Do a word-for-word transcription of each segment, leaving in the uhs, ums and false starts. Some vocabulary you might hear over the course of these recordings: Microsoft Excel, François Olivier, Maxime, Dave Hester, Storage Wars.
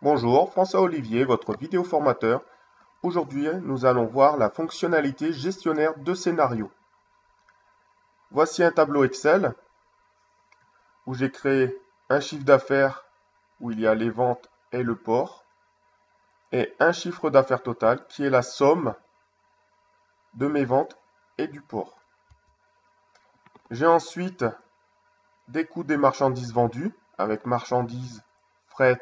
Bonjour, François Olivier, votre vidéo formateur. Aujourd'hui, nous allons voir la fonctionnalité gestionnaire de scénario. Voici un tableau Excel où j'ai créé un chiffre d'affaires où il y a les ventes et le port et un chiffre d'affaires total qui est la somme de mes ventes et du port. J'ai ensuite des coûts des marchandises vendues avec marchandises, fret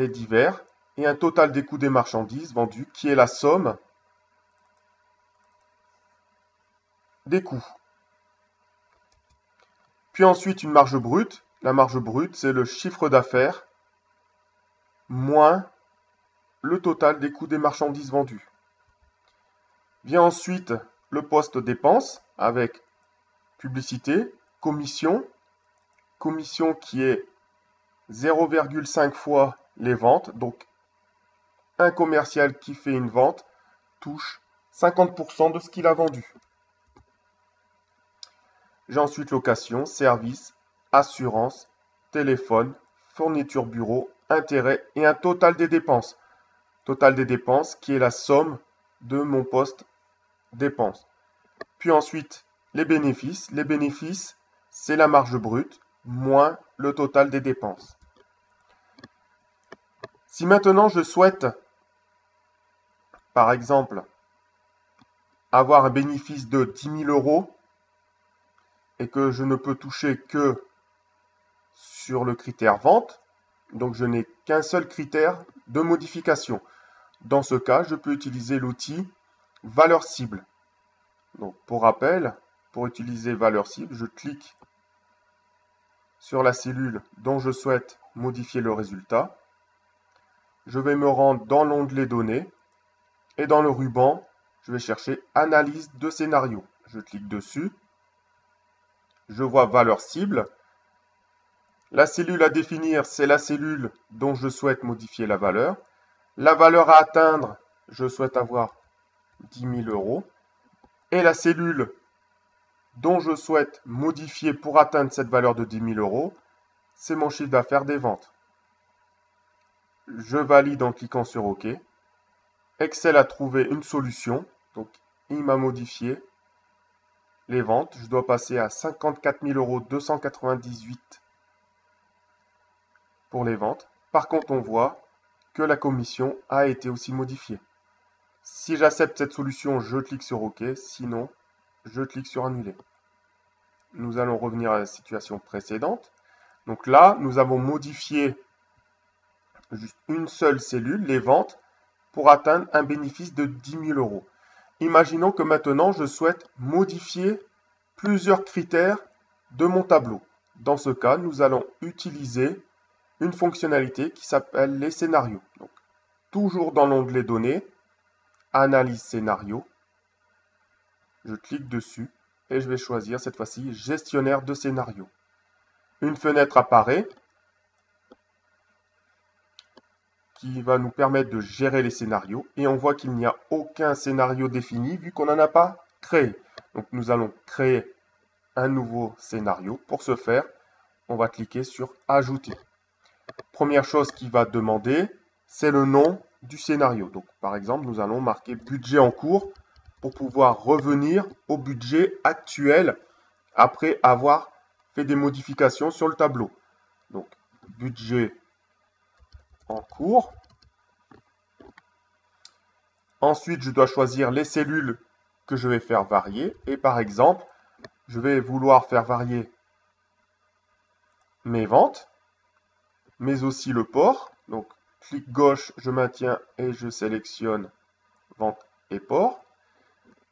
et divers, et un total des coûts des marchandises vendues qui est la somme des coûts. Puis ensuite une marge brute. La marge brute, c'est le chiffre d'affaires moins le total des coûts des marchandises vendues. Vient ensuite le poste dépenses avec publicité, commission, commission qui est zéro virgule cinq fois les ventes, donc un commercial qui fait une vente touche cinquante pour cent de ce qu'il a vendu. J'ai ensuite location, service, assurance, téléphone, fourniture bureau, intérêt et un total des dépenses. Total des dépenses qui est la somme de mon poste dépenses. Puis ensuite les bénéfices. Les bénéfices, c'est la marge brute moins le total des dépenses. Si maintenant je souhaite, par exemple, avoir un bénéfice de dix mille euros et que je ne peux toucher que sur le critère vente, donc je n'ai qu'un seul critère de modification. Dans ce cas, je peux utiliser l'outil valeur cible. Donc pour rappel, pour utiliser valeur cible, je clique sur la cellule dont je souhaite modifier le résultat. Je vais me rendre dans l'onglet données et dans le ruban, je vais chercher analyse de scénario. Je clique dessus, je vois valeur cible. La cellule à définir, c'est la cellule dont je souhaite modifier la valeur. La valeur à atteindre, je souhaite avoir dix mille euros. Et la cellule dont je souhaite modifier pour atteindre cette valeur de dix mille euros, c'est mon chiffre d'affaires des ventes. Je valide en cliquant sur OK. Excel a trouvé une solution. Donc, il m'a modifié les ventes. Je dois passer à cinquante-quatre mille deux cent quatre-vingt-dix-huit pour les ventes. Par contre, on voit que la commission a été aussi modifiée. Si j'accepte cette solution, je clique sur OK. Sinon, je clique sur Annuler. Nous allons revenir à la situation précédente. Donc là, nous avons modifié juste une seule cellule, les ventes, pour atteindre un bénéfice de dix mille euros. Imaginons que maintenant, je souhaite modifier plusieurs critères de mon tableau. Dans ce cas, nous allons utiliser une fonctionnalité qui s'appelle les scénarios. Donc, toujours dans l'onglet données, analyse scénario, je clique dessus et je vais choisir cette fois-ci gestionnaire de scénario. Une fenêtre apparaît qui va nous permettre de gérer les scénarios. Et on voit qu'il n'y a aucun scénario défini vu qu'on n'en a pas créé. Donc nous allons créer un nouveau scénario. Pour ce faire, on va cliquer sur Ajouter. Première chose qu'il va demander, c'est le nom du scénario. Donc par exemple, nous allons marquer budget en cours pour pouvoir revenir au budget actuel après avoir fait des modifications sur le tableau. Donc budget en cours. Ensuite, je dois choisir les cellules que je vais faire varier. Et par exemple, je vais vouloir faire varier mes ventes, mais aussi le port. Donc, clic gauche, je maintiens et je sélectionne vente et port.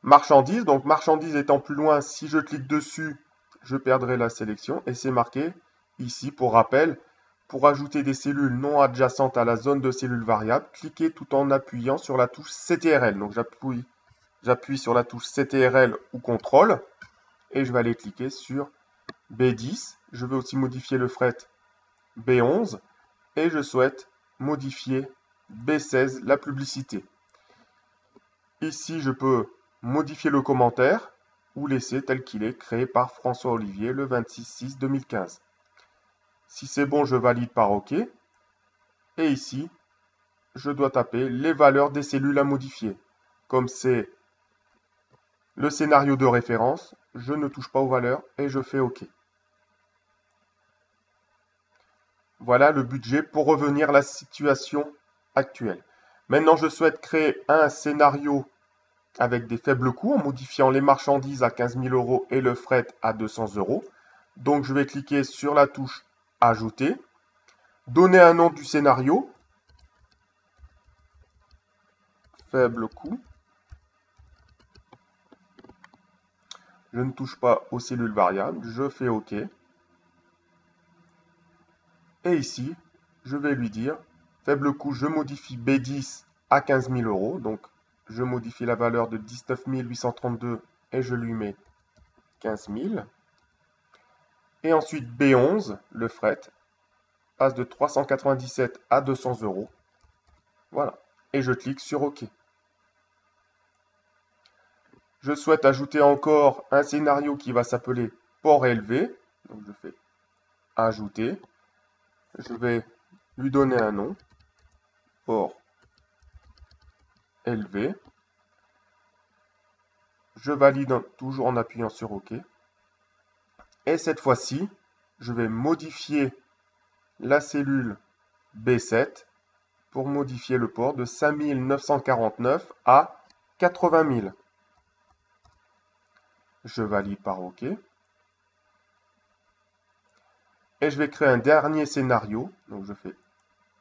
Marchandises, donc marchandises étant plus loin, si je clique dessus, je perdrai la sélection. Et c'est marqué ici pour rappel. Pour ajouter des cellules non adjacentes à la zone de cellules variables, cliquez tout en appuyant sur la touche C T R L. Donc j'appuie j'appuie sur la touche C T R L ou contrôle et je vais aller cliquer sur B dix. Je veux aussi modifier le fret B onze et je souhaite modifier B seize, la publicité. Ici, je peux modifier le commentaire ou laisser tel qu'il est, créé par François Olivier le vingt-six six deux mille quinze. Si c'est bon, je valide par OK. Et ici, je dois taper les valeurs des cellules à modifier. Comme c'est le scénario de référence, je ne touche pas aux valeurs et je fais OK. Voilà le budget pour revenir à la situation actuelle. Maintenant, je souhaite créer un scénario avec des faibles coûts en modifiant les marchandises à quinze mille euros et le fret à deux cents euros. Donc, je vais cliquer sur la touche « Ajouter », donner un nom du scénario, faible coût. Je ne touche pas aux cellules variables, je fais OK. Et ici, je vais lui dire, faible coût, je modifie B dix à quinze mille euros. Donc, je modifie la valeur de dix-neuf mille huit cent trente-deux et je lui mets quinze mille. Et ensuite, B onze, le fret, passe de trois cent quatre-vingt-dix-sept à deux cents euros. Voilà. Et je clique sur OK. Je souhaite ajouter encore un scénario qui va s'appeler port élevé. Donc, je fais ajouter. Je vais lui donner un nom, port élevé. Je valide en, toujours en appuyant sur OK. Et cette fois-ci, je vais modifier la cellule B sept pour modifier le port de cinq mille neuf cent quarante-neuf à quatre-vingt mille. Je valide par OK. Et je vais créer un dernier scénario. Donc, je fais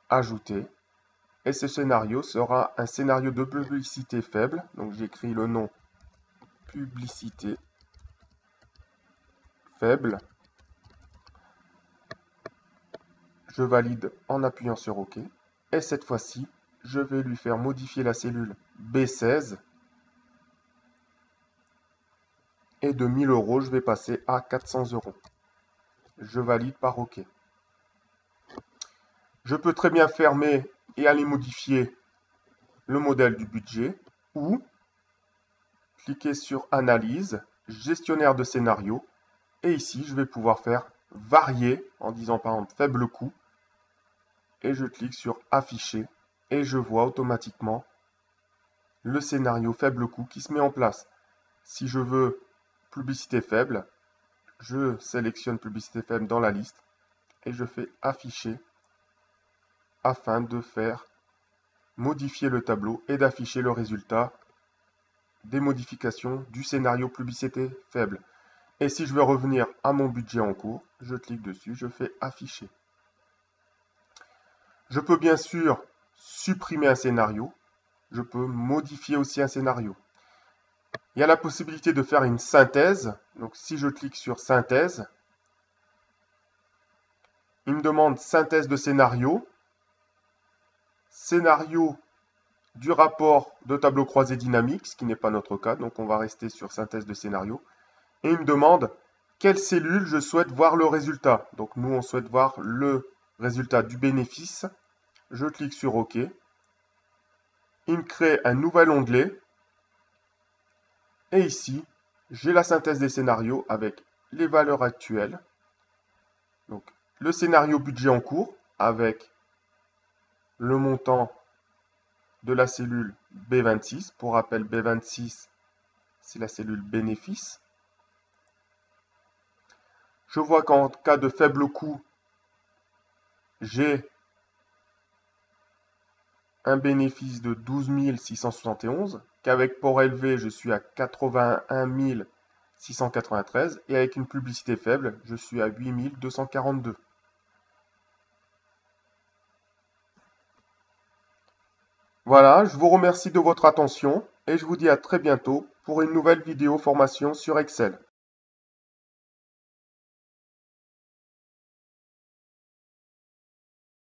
ajouter. Et ce scénario sera un scénario de publicité faible. Donc, j'écris le nom publicité faible. Je valide en appuyant sur OK. Et cette fois-ci, je vais lui faire modifier la cellule B seize. Et de mille euros, je vais passer à quatre cents euros. Je valide par OK. Je peux très bien fermer et aller modifier le modèle du budget ou cliquer sur Analyse, Gestionnaire de scénario. Et ici, je vais pouvoir faire Varier en disant par exemple faible coût. Et je clique sur Afficher et je vois automatiquement le scénario faible coût qui se met en place. Si je veux publicité faible, je sélectionne publicité faible dans la liste et je fais afficher afin de faire modifier le tableau et d'afficher le résultat des modifications du scénario publicité faible. Et si je veux revenir à mon budget en cours, je clique dessus, je fais afficher. Je peux bien sûr supprimer un scénario, je peux modifier aussi un scénario. Il y a la possibilité de faire une synthèse. Donc, si je clique sur synthèse, il me demande synthèse de scénario, scénario du rapport de tableau croisé dynamique, ce qui n'est pas notre cas. Donc, on va rester sur synthèse de scénario. Et il me demande quelle cellule je souhaite voir le résultat. Donc, nous, on souhaite voir le résultat du bénéfice. Je clique sur OK. Il me crée un nouvel onglet. Et ici, j'ai la synthèse des scénarios avec les valeurs actuelles. Donc, le scénario budget en cours avec le montant de la cellule B vingt-six. Pour rappel, B vingt-six, c'est la cellule bénéfice. Je vois qu'en cas de faible coût, j'ai un bénéfice de douze mille six cent soixante et onze, qu'avec port élevé, je suis à quatre-vingt-un mille six cent quatre-vingt-treize et avec une publicité faible, je suis à huit mille deux cent quarante-deux. Voilà, je vous remercie de votre attention et je vous dis à très bientôt pour une nouvelle vidéo formation sur Excel.